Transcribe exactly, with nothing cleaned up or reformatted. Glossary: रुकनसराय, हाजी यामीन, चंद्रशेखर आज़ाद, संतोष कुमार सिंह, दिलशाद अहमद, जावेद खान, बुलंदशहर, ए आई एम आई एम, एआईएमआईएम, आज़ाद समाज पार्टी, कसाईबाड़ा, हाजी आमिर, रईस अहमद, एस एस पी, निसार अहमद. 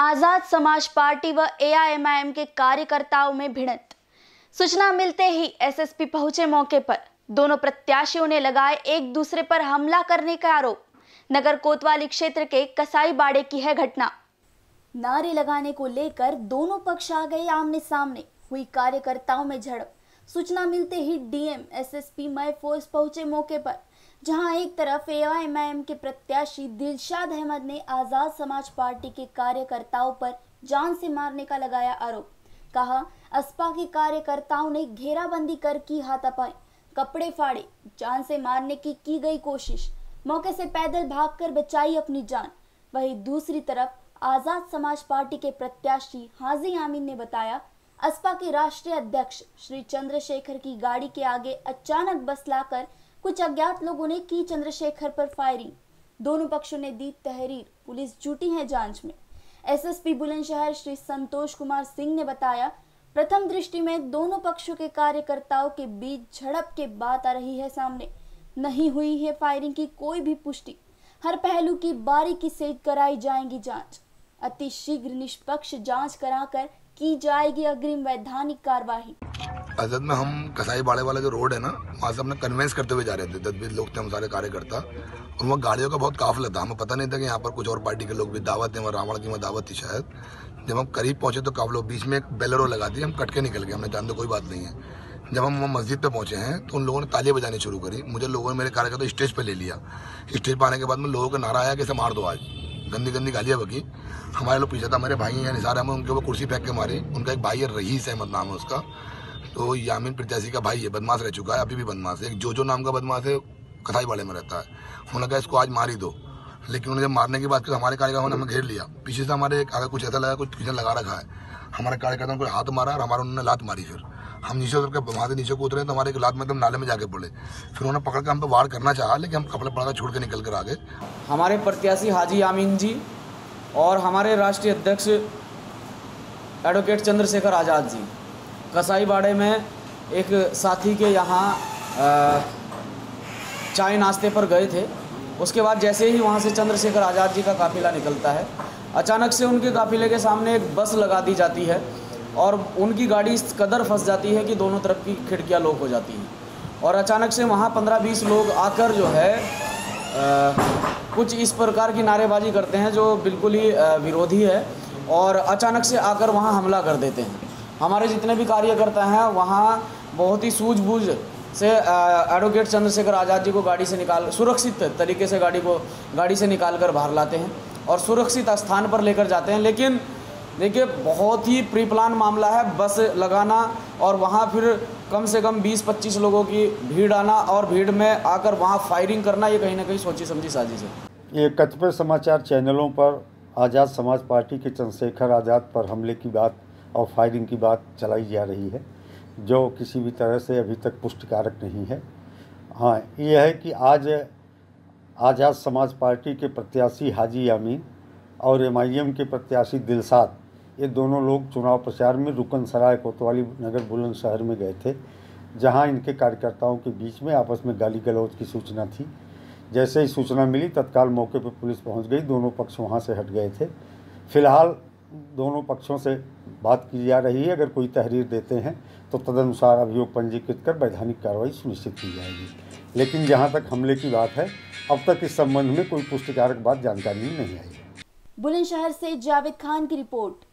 आज़ाद समाज पार्टी व ए आई एम आई एम के कार्यकर्ताओं में भिड़ंत। सूचना मिलते ही एस एस पी पहुंचे मौके पर। दोनों प्रत्याशियों ने लगाए एक दूसरे पर हमला करने का आरोप। नगर कोतवाली क्षेत्र के कसाईबाड़े की है घटना। नारे लगाने को लेकर दोनों पक्ष आ गए आमने सामने, हुई कार्यकर्ताओं में झड़प। सूचना मिलते ही D M एस एस पी मई फोर्स पहुंचे मौके पर, जहां एक तरफ ए आई एम आई एम के प्रत्याशी दिलशाद अहमद ने आज़ाद समाज पार्टी के कार्यकर्ताओं पर जान से मारने का लगाया आरोप। कहा अस्पा के कार्यकर्ताओं ने घेराबंदी कर की हाथापाई, कपड़े फाड़े, जान से मारने की की गई कोशिश। मौके से पैदल भागकर बचाई अपनी जान। वहीं दूसरी तरफ आज़ाद समाज पार्टी के प्रत्याशी हाजी आमिर ने बताया, अस्पा के राष्ट्रीय अध्यक्ष श्री चंद्रशेखर की गाड़ी के आगे अचानक बस लाकर कुछ अज्ञात लोगों ने की चंद्रशेखर पर फायरिंग। दोनों पक्षों ने दी तहरीर, पुलिस जुटी है जांच में। एस एस पी बुलंदशहर Shri संतोष कुमार सिंह ने बताया, प्रथम दृष्टि में दोनों पक्षों के कार्यकर्ताओं के बीच झड़प के बात आ रही है सामने। नहीं हुई है फायरिंग की कोई भी पुष्टि। हर पहलू की बारीकी से कराई जाएगी जांच। अति शीघ्र निष्पक्ष जांच कराकर की जाएगी अग्रिम वैधानिक कार्यवाही। आज़ाद में हम कसाईबाड़े वाला जो रोड है ना, वहाँ से हमने कन्वेंस करते हुए जा रहे थे। दस बीस लोग थे हम सारे कार्यकर्ता, और वहाँ गाड़ियों का बहुत काफिला था। हमें पता नहीं था कि यहाँ पर कुछ और पार्टी के लोग भी दावत हैं। वहाँ रावण की वहाँ दावत थी शायद। जब हम करीब पहुँचे तो काफिलों बीच में एक बेलरो लगा दी, हम कट के निकल गए। हमने जान दो कोई बात नहीं है। जब हम वहाँ मस्जिद पर पहुँचे हैं तो उन लोगों ने तालियाँ बजानी शुरू करी। मुझे लोगों ने, मेरे कार्यकर्ता स्टेज पर ले लिया। स्टेज पर आने के बाद में लोगों का नारा आया कि इसे मार दो, आज गंदी गंदी गालियाँ बकी। हमारे लोग पीछे था, मेरे भाई हैं निसार अहमद, उनके ऊपर कुर्सी फेंक के मारे। उनका एक भाई है रईस अहमद नाम है उसका, तो यामीन प्रत्याशी का भाई है, बदमाश रह चुका है, अभी भी बदमाश है। एक जोजो नाम का बदमाश है, कसाईबाड़े में रहता है। उन्होंने कहा इसको आज मार ही दो, लेकिन उन्होंने जब मारने की बात की हमारे कार्यकर्ताओं ने हमें घेर लिया। पीछे से हमारे आगे कुछ ऐसा लगा कुछ किसी लगा रखा है। हमारे कार्यकर्ताओं को हाथ मारा और हमारा उन्होंने लात मारी। फिर हम नीचे उतर के वहाँ से नीचे को उतरे तो हमारे लात में एकदम नाले में जाके पड़े। फिर उन्होंने पकड़ के हम पे वार करना चाहा, लेकिन हम कपड़े पड़ा छोड़ के निकल कर आ गए। हमारे प्रत्याशी हाजी यामीन जी और हमारे राष्ट्रीय अध्यक्ष एडवोकेट चंद्रशेखर आज़ाद जी कसाईबाड़े में एक साथी के यहाँ चाय नाश्ते पर गए थे। उसके बाद जैसे ही वहाँ से चंद्रशेखर आज़ाद जी का काफ़िला निकलता है, अचानक से उनके काफ़िले के सामने एक बस लगा दी जाती है और उनकी गाड़ी इस कदर फंस जाती है कि दोनों तरफ की खिड़कियाँ लॉक हो जाती हैं। और अचानक से वहाँ पंद्रह बीस लोग आकर जो है आ, कुछ इस प्रकार की नारेबाजी करते हैं जो बिल्कुल ही विरोधी है, और अचानक से आकर वहाँ हमला कर देते हैं। हमारे जितने भी कार्यकर्ता हैं वहाँ बहुत ही सूझबूझ से एडवोकेट चंद्रशेखर आज़ाद जी को गाड़ी से निकाल सुरक्षित तरीके से गाड़ी को गाड़ी से निकाल कर बाहर लाते हैं और सुरक्षित स्थान पर लेकर जाते हैं। लेकिन देखिए, बहुत ही प्री प्लान मामला है। बस लगाना और वहाँ फिर कम से कम बीस पच्चीस लोगों की भीड़ आना और भीड़ में आकर वहाँ फायरिंग करना, ये कहीं ना कहीं सोची समझी साजिश है। ये कतिपय समाचार चैनलों पर आज़ाद समाज पार्टी के चंद्रशेखर आज़ाद पर हमले की बात और फायरिंग की बात चलाई जा रही है, जो किसी भी तरह से अभी तक पुष्टिकारक नहीं है। हाँ, यह है कि आज आज़ाद समाज पार्टी के प्रत्याशी हाजी यामीन और एम आई एम के प्रत्याशी दिलशाद, ये दोनों लोग चुनाव प्रचार में रुकनसराय कोतवाली नगर बुलंदशहर में गए थे, जहां इनके कार्यकर्ताओं के बीच में आपस में गाली गलौज की सूचना थी। जैसे ही सूचना मिली तत्काल मौके पर पुलिस पहुँच गई। दोनों पक्ष वहाँ से हट गए थे। फिलहाल दोनों पक्षों से बात की जा रही है। अगर कोई तहरीर देते हैं तो तदनुसार अभियोग पंजीकृत कर वैधानिक कार्रवाई सुनिश्चित की जाएगी। लेकिन जहां तक हमले की बात है, अब तक इस संबंध में कोई पुष्टिकारक बात जानकारी में नहीं आई है। बुलंदशहर से जावेद खान की रिपोर्ट।